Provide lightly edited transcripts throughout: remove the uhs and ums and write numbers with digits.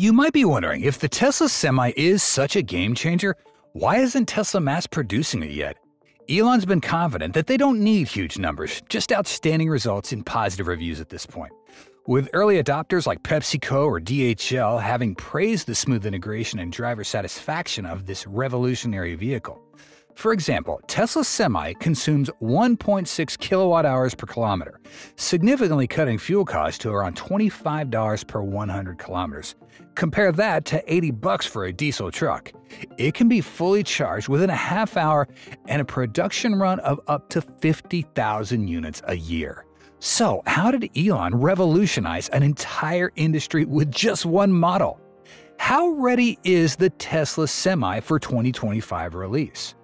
You might be wondering, if the Tesla Semi is such a game changer, why isn't Tesla mass producing it yet? Elon's been confident that they don't need huge numbers, just outstanding results and positive reviews at this point. With early adopters like PepsiCo or DHL having praised the smooth integration and driver satisfaction of this revolutionary vehicle. For example, Tesla Semi consumes 1.6 kilowatt-hours per kilometer, significantly cutting fuel costs to around $25 per 100 kilometers. Compare that to $80 for a diesel truck. It can be fully charged within a half hour and a production run of up to 50,000 units a year. So, how did Elon revolutionize an entire industry with just one model? How ready is the Tesla Semi for 2025 release?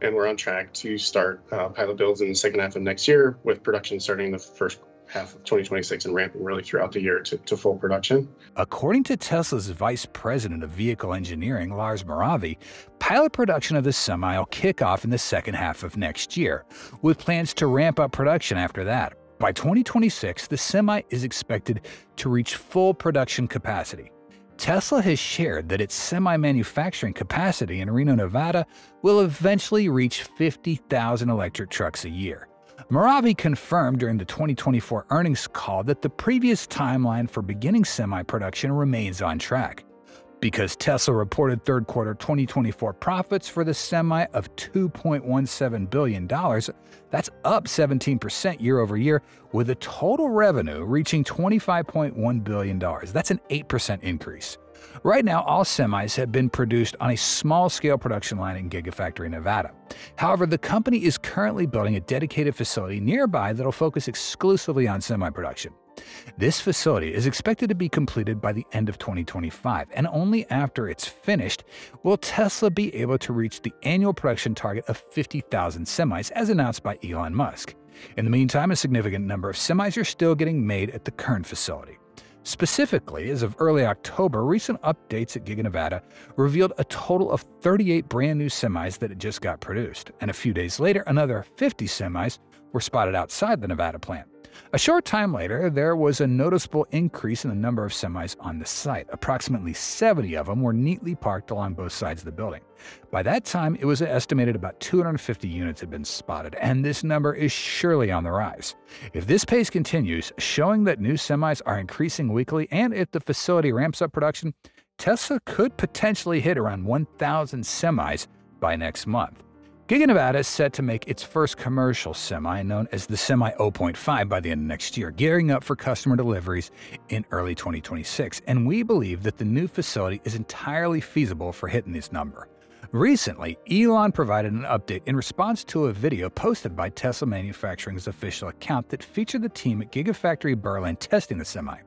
And we're on track to start pilot builds in the second half of next year, with production starting the first half of 2026 and ramping really throughout the year to full production. According to Tesla's Vice President of Vehicle Engineering, Lars Moravy, pilot production of the Semi will kick off in the second half of next year, with plans to ramp up production after that. By 2026, the Semi is expected to reach full production capacity. Tesla has shared that its semi-manufacturing capacity in Reno, Nevada will eventually reach 50,000 electric trucks a year. Moravy confirmed during the 2024 earnings call that the previous timeline for beginning semi-production remains on track. Because Tesla reported third quarter 2024 profits for the Semi of $2.17 billion, that's up 17% year over year, with a total revenue reaching $25.1 billion. That's an 8% increase. Right now, all Semis have been produced on a small-scale production line in Gigafactory, Nevada. However, the company is currently building a dedicated facility nearby that'll focus exclusively on semi-production. This facility is expected to be completed by the end of 2025, and only after it's finished will Tesla be able to reach the annual production target of 50,000 semis as announced by Elon Musk. In the meantime, a significant number of semis are still getting made at the current facility. Specifically, as of early October, recent updates at Giga Nevada revealed a total of 38 brand new semis that had just got produced, and a few days later, another 50 semis were spotted outside the Nevada plant. A short time later, there was a noticeable increase in the number of semis on the site. Approximately 70 of them were neatly parked along both sides of the building. By that time, it was estimated about 250 units had been spotted, and this number is surely on the rise. If this pace continues, showing that new semis are increasing weekly, and if the facility ramps up production, Tesla could potentially hit around 1,000 semis by next month. Giga Nevada is set to make its first commercial Semi, known as the Semi 0.5, by the end of next year, gearing up for customer deliveries in early 2026, and we believe that the new facility is entirely feasible for hitting this number. Recently, Elon provided an update in response to a video posted by Tesla Manufacturing's official account that featured the team at Gigafactory Berlin testing the Semi.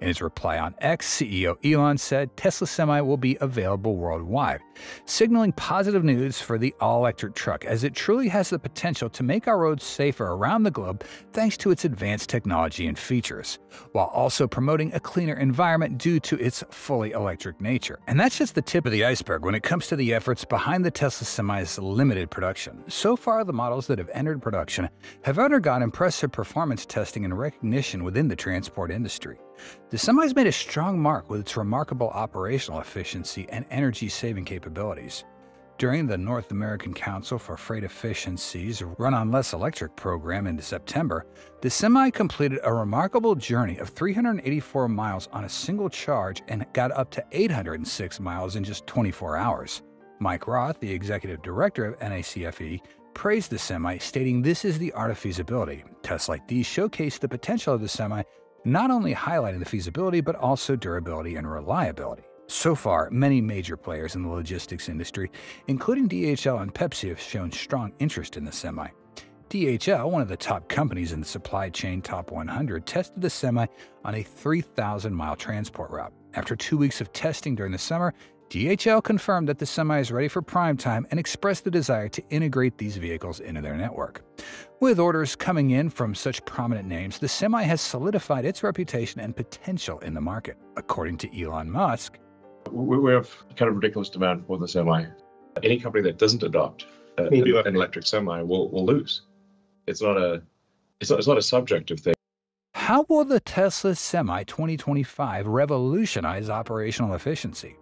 In his reply on X, CEO Elon said Tesla Semi will be available worldwide, signaling positive news for the all-electric truck as it truly has the potential to make our roads safer around the globe thanks to its advanced technology and features, while also promoting a cleaner environment due to its fully electric nature. And that's just the tip of the iceberg when it comes to the efforts behind the Tesla Semi's limited production. So far, the models that have entered production have undergone impressive performance testing and recognition within the transport industry. The Semi's made a strong mark with its remarkable operational efficiency and energy-saving capabilities. During the North American Council for Freight Efficiency's Run on Less Electric program in September, the Semi completed a remarkable journey of 384 miles on a single charge and got up to 806 miles in just 24 hours. Mike Roth, the executive director of NACFE, praised the Semi, stating, "This is the art of feasibility. Tests like these showcase the potential of the Semi, not only highlighting the feasibility, but also durability and reliability." So far, many major players in the logistics industry, including DHL and Pepsi, have shown strong interest in the Semi. DHL, one of the top companies in the supply chain top 100, tested the Semi on a 3,000-mile transport route. After 2 weeks of testing during the summer, DHL confirmed that the Semi is ready for prime time and expressed the desire to integrate these vehicles into their network. With orders coming in from such prominent names, the Semi has solidified its reputation and potential in the market. According to Elon Musk, "We have kind of ridiculous demand for the Semi. Any company that doesn't adopt an electric Semi will lose. It's not a subjective thing." How will the Tesla Semi 2025 revolutionize operational efficiency?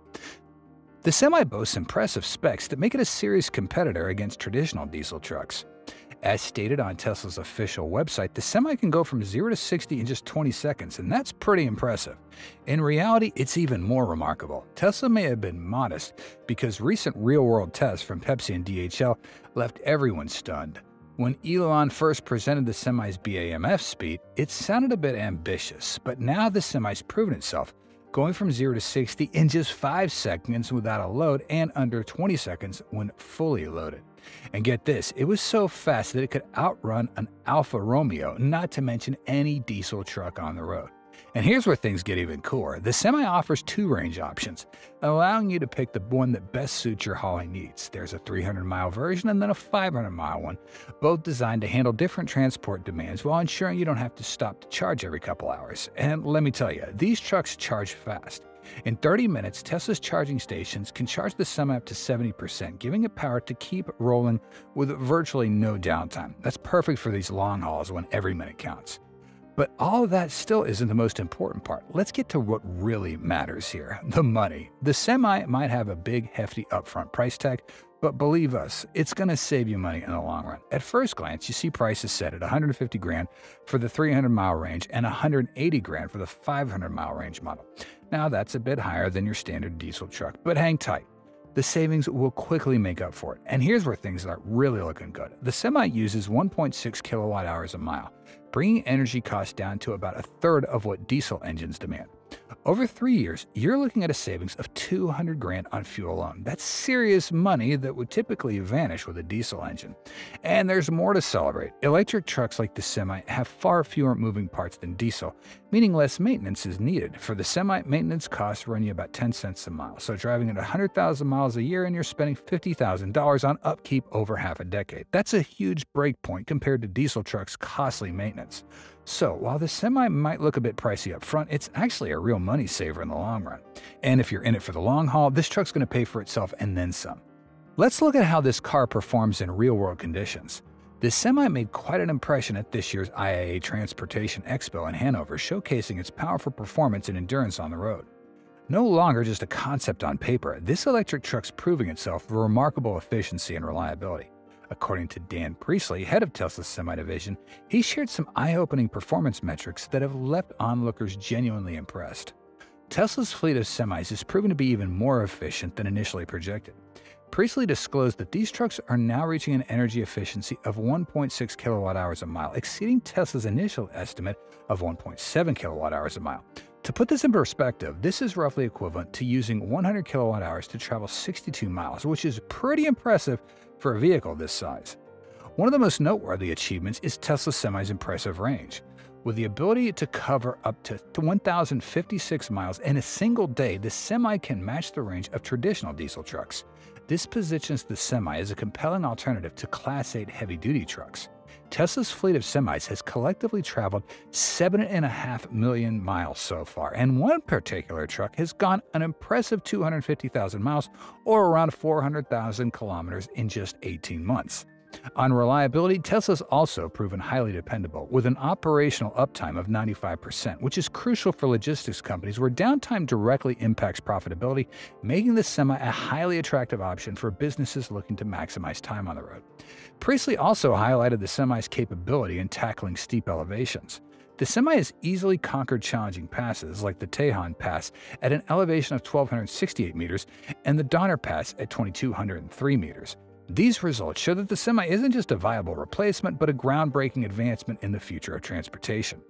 The Semi boasts impressive specs that make it a serious competitor against traditional diesel trucks. As stated on Tesla's official website, the Semi can go from 0 to 60 in just 20 seconds, and that's pretty impressive. In reality, it's even more remarkable. Tesla may have been modest because recent real-world tests from Pepsi and DHL left everyone stunned. When Elon first presented the Semi's BAMF speed, it sounded a bit ambitious, but now the Semi's proven itself, going from 0 to 60 in just 5 seconds without a load and under 20 seconds when fully loaded. And get this, it was so fast that it could outrun an Alfa Romeo, not to mention any diesel truck on the road. And here's where things get even cooler. The Semi offers 2 range options, allowing you to pick the one that best suits your hauling needs. There's a 300-mile version and then a 500-mile one, both designed to handle different transport demands while ensuring you don't have to stop to charge every couple hours. And let me tell you, these trucks charge fast. In 30 minutes, Tesla's charging stations can charge the Semi up to 70%, giving it power to keep rolling with virtually no downtime. That's perfect for these long hauls when every minute counts. But all of that still isn't the most important part. Let's get to what really matters here, the money. The Semi might have a big, hefty upfront price tag, but believe us, it's going to save you money in the long run. At first glance, you see prices set at $150,000 for the 300-mile range and $180,000 for the 500-mile range model. Now, that's a bit higher than your standard diesel truck, but hang tight. The savings will quickly make up for it. And here's where things are really looking good. The Semi uses 1.6 kilowatt hours a mile, bringing energy costs down to about 1/3 of what diesel engines demand. Over 3 years, you're looking at a savings of $200,000 on fuel alone. That's serious money that would typically vanish with a diesel engine. And there's more to celebrate. Electric trucks like the Semi have far fewer moving parts than diesel, meaning less maintenance is needed. For the Semi, maintenance costs run you about 10 cents a mile. So driving at 100,000 miles a year and you're spending $50,000 on upkeep over half a decade. That's a huge break point compared to diesel trucks' costly maintenance. So while the Semi might look a bit pricey up front, it's actually a real money saver in the long run. And if you're in it for the long haul, this truck's going to pay for itself and then some. Let's look at how this car performs in real-world conditions. The Semi made quite an impression at this year's IAA Transportation Expo in Hanover, showcasing its powerful performance and endurance on the road. No longer just a concept on paper, this electric truck's proving itself for remarkable efficiency and reliability. According to Dan Priestley, head of Tesla's Semi division, he shared some eye-opening performance metrics that have left onlookers genuinely impressed. Tesla's fleet of Semis is proven to be even more efficient than initially projected. Priestley disclosed that these trucks are now reaching an energy efficiency of 1.6 kilowatt hours a mile, exceeding Tesla's initial estimate of 1.7 kilowatt hours a mile. To put this in perspective, this is roughly equivalent to using 100 kilowatt hours to travel 62 miles, which is pretty impressive for a vehicle this size. One of the most noteworthy achievements is Tesla Semi's impressive range. With the ability to cover up to 1,056 miles in a single day, the Semi can match the range of traditional diesel trucks. This positions the Semi as a compelling alternative to Class 8 heavy-duty trucks. Tesla's fleet of Semis has collectively traveled 7.5 million miles so far, and one particular truck has gone an impressive 250,000 miles, or around 400,000 kilometers in just 18 months. On reliability, Tesla's also proven highly dependable, with an operational uptime of 95%, which is crucial for logistics companies where downtime directly impacts profitability, making the Semi a highly attractive option for businesses looking to maximize time on the road. Priestley also highlighted the Semi's capability in tackling steep elevations. The Semi has easily conquered challenging passes like the Tehan Pass at an elevation of 1,268 meters and the Donner Pass at 2,203 meters. These results show that the Semi isn't just a viable replacement, but a groundbreaking advancement in the future of transportation.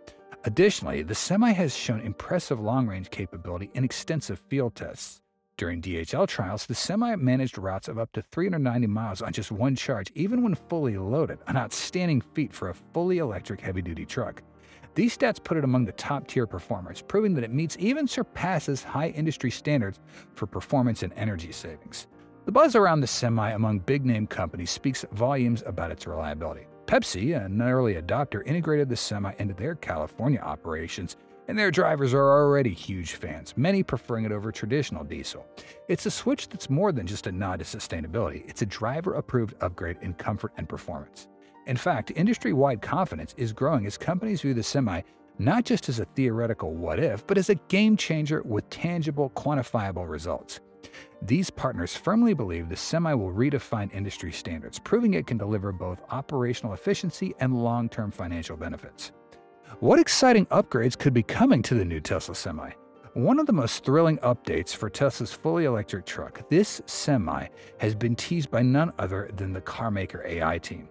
Additionally, the Semi has shown impressive long-range capability in extensive field tests. During DHL trials, the Semi managed routes of up to 390 miles on just one charge, even when fully loaded, an outstanding feat for a fully electric heavy-duty truck. These stats put it among the top-tier performers, proving that it meets, even surpasses, high industry standards for performance and energy savings. The buzz around the Semi among big-name companies speaks volumes about its reliability. Pepsi, an early adopter, integrated the Semi into their California operations, and their drivers are already huge fans, many preferring it over traditional diesel. It's a switch that's more than just a nod to sustainability. It's a driver-approved upgrade in comfort and performance. In fact, industry-wide confidence is growing as companies view the Semi not just as a theoretical what-if, but as a game-changer with tangible, quantifiable results. These partners firmly believe the Semi will redefine industry standards, proving it can deliver both operational efficiency and long-term financial benefits. What exciting upgrades could be coming to the new Tesla Semi? One of the most thrilling updates for Tesla's fully electric truck, this Semi has been teased by none other than the carmaker AI team.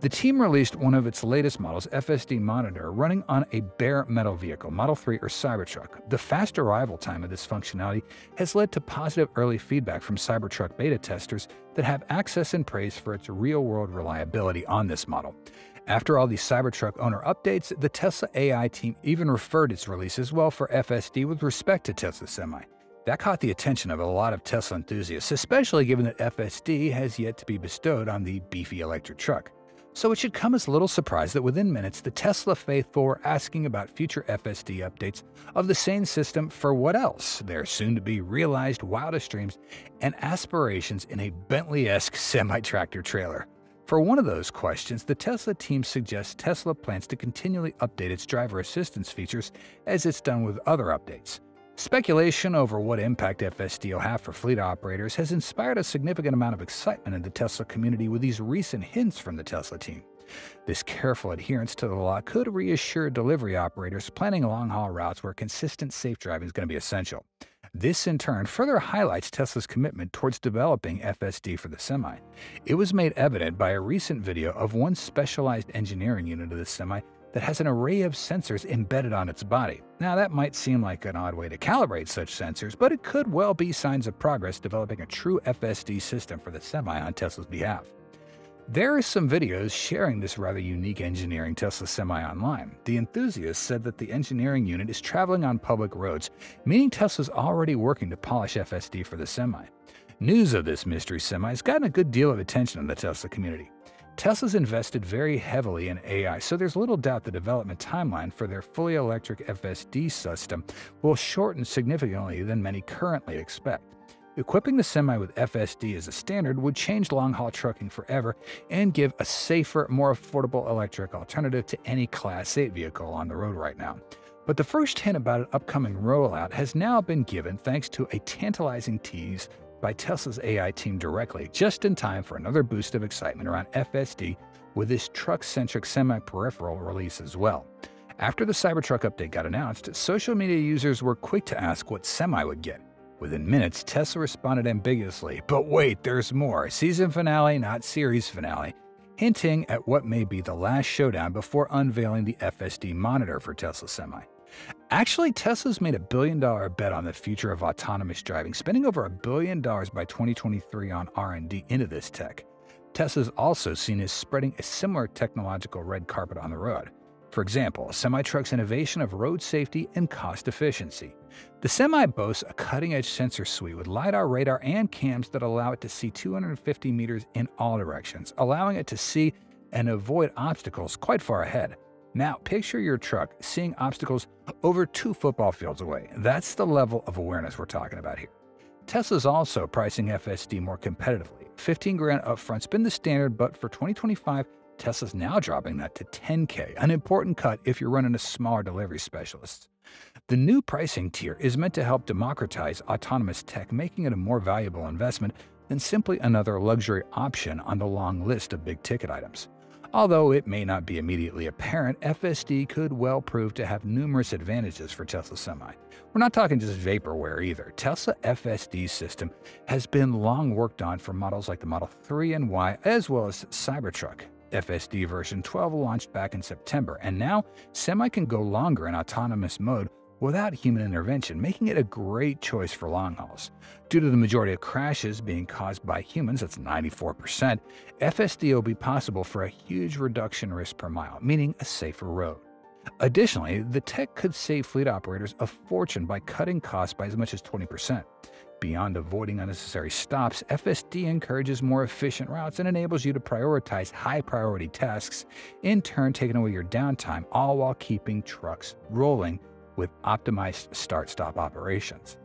The team released one of its latest models, FSD Monitor, running on a bare metal vehicle, Model 3 or Cybertruck. The fast arrival time of this functionality has led to positive early feedback from Cybertruck beta testers that have access and praise for its real-world reliability on this model. After all these Cybertruck owner updates, the Tesla AI team even referred its release as well for FSD with respect to Tesla Semi. That caught the attention of a lot of Tesla enthusiasts, especially given that FSD has yet to be bestowed on the beefy electric truck. So it should come as little surprise that within minutes, the Tesla faithful were asking about future FSD updates of the same system for what else? Their soon-to-be realized wildest dreams and aspirations in a Bentley-esque semi-tractor trailer. For one of those questions, the Tesla team suggests Tesla plans to continually update its driver assistance features as it's done with other updates. Speculation over what impact FSD will have for fleet operators has inspired a significant amount of excitement in the Tesla community with these recent hints from the Tesla team. This careful adherence to the law could reassure delivery operators planning long-haul routes where consistent safe driving is going to be essential. This, in turn, further highlights Tesla's commitment towards developing FSD for the Semi. It was made evident by a recent video of one specialized engineering unit of the Semi that has an array of sensors embedded on its body. Now, that might seem like an odd way to calibrate such sensors, but it could well be signs of progress developing a true FSD system for the Semi on Tesla's behalf. There are some videos sharing this rather unique engineering Tesla Semi online. The enthusiast said that the engineering unit is traveling on public roads, meaning Tesla's already working to polish FSD for the Semi. News of this mystery Semi has gotten a good deal of attention in the Tesla community. Tesla's invested very heavily in AI, so there's little doubt the development timeline for their fully electric FSD system will shorten significantly than many currently expect. Equipping the Semi with FSD as a standard would change long-haul trucking forever and give a safer, more affordable electric alternative to any Class 8 vehicle on the road right now. But the first hint about an upcoming rollout has now been given thanks to a tantalizing tease by Tesla's AI team directly, just in time for another boost of excitement around FSD with this truck-centric semi-peripheral release as well. After the Cybertruck update got announced, social media users were quick to ask what Semi would get. Within minutes, Tesla responded ambiguously, but wait, there's more. Season finale, not series finale, hinting at what may be the last showdown before unveiling the FSD Monitor for Tesla Semi. Actually, Tesla's made a $1 billion bet on the future of autonomous driving, spending over $1 billion by 2023 on R&D into this tech. Tesla's also seen as spreading a similar technological red carpet on the road. For example, Semi-Truck's innovation of road safety and cost efficiency. The Semi boasts a cutting-edge sensor suite with lidar, radar, and cams that allow it to see 250 meters in all directions, allowing it to see and avoid obstacles quite far ahead. Now, picture your truck seeing obstacles over 2 football fields away. That's the level of awareness we're talking about here. Tesla's also pricing FSD more competitively. $15,000 upfront's been the standard, but for 2025, Tesla's now dropping that to $10K, an important cut if you're running a smaller delivery specialist. The new pricing tier is meant to help democratize autonomous tech, making it a more valuable investment than simply another luxury option on the long list of big-ticket items. Although it may not be immediately apparent, FSD could well prove to have numerous advantages for Tesla Semi. We're not talking just vaporware either. Tesla FSD system has been long worked on for models like the Model 3 and Y, as well as Cybertruck. FSD version 12 launched back in September, and now Semi can go longer in autonomous mode without human intervention, making it a great choice for long hauls. Due to the majority of crashes being caused by humans, that's 94%, FSD will be possible for a huge reduction risk per mile, meaning a safer road. Additionally, the tech could save fleet operators a fortune by cutting costs by as much as 20%. Beyond avoiding unnecessary stops, FSD encourages more efficient routes and enables you to prioritize high-priority tasks, in turn taking away your downtime, all while keeping trucks rolling with optimized start-stop operations.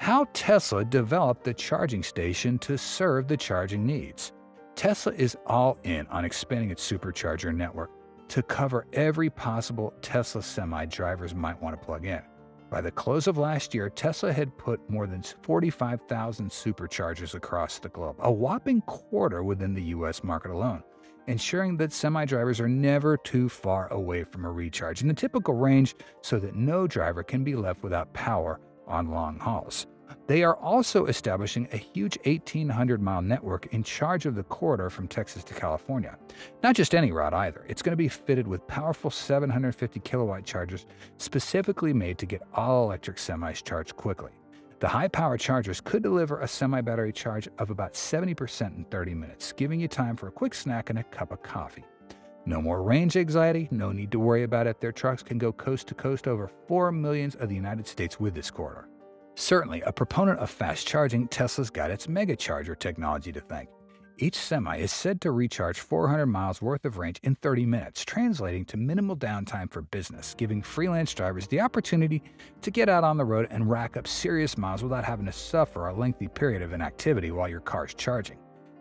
How Tesla developed the charging station to serve the charging needs. Tesla is all in on expanding its Supercharger network, to cover every possible Tesla Semi drivers might want to plug in. By the close of last year, Tesla had put more than 45,000 superchargers across the globe, a whopping quarter within the U.S. market alone, ensuring that Semi drivers are never too far away from a recharge in the typical range so that no driver can be left without power on long hauls. They are also establishing a huge 1,800-mile network in charge of the corridor from Texas to California. Not just any route either. It's going to be fitted with powerful 750-kilowatt chargers specifically made to get all-electric semis charged quickly. The high-power chargers could deliver a semi-battery charge of about 70% in 30 minutes, giving you time for a quick snack and a cup of coffee. No more range anxiety, no need to worry about it. Their trucks can go coast to coast over 4 million of the United States with this corridor. Certainly, a proponent of fast charging, Tesla's got its Megacharger technology to thank. Each Semi is said to recharge 400 miles worth of range in 30 minutes, translating to minimal downtime for business, giving freelance drivers the opportunity to get out on the road and rack up serious miles without having to suffer a lengthy period of inactivity while your car's charging.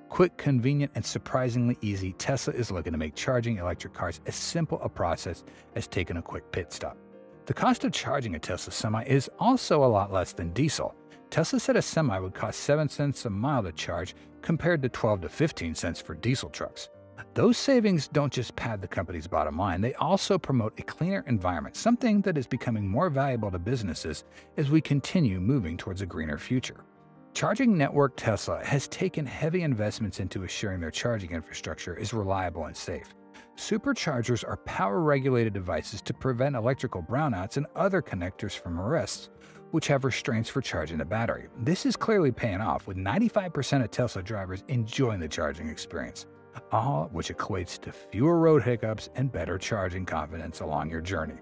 Quick, convenient, and surprisingly easy, Tesla is looking to make charging electric cars as simple a process as taking a quick pit stop. The cost of charging a Tesla Semi is also a lot less than diesel. Tesla said a Semi would cost 7 cents a mile to charge compared to 12 to 15 cents for diesel trucks. Those savings don't just pad the company's bottom line, they also promote a cleaner environment, something that is becoming more valuable to businesses as we continue moving towards a greener future. Charging network Tesla has taken heavy investments into assuring their charging infrastructure is reliable and safe. Superchargers are power-regulated devices to prevent electrical brownouts and other connectors from arrests, which have restraints for charging the battery. This is clearly paying off, with 95% of Tesla drivers enjoying the charging experience, all which equates to fewer road hiccups and better charging confidence along your journey.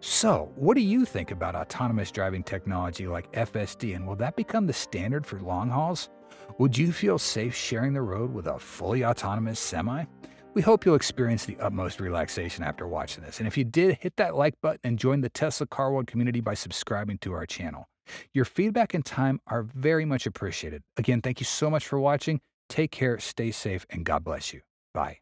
So, what do you think about autonomous driving technology like FSD, and will that become the standard for long hauls? Would you feel safe sharing the road with a fully autonomous Semi? We hope you'll experience the utmost relaxation after watching this. And if you did, hit that like button and join the Tesla Car World community by subscribing to our channel. Your feedback and time are very much appreciated. Again, thank you so much for watching. Take care, stay safe, and God bless you. Bye.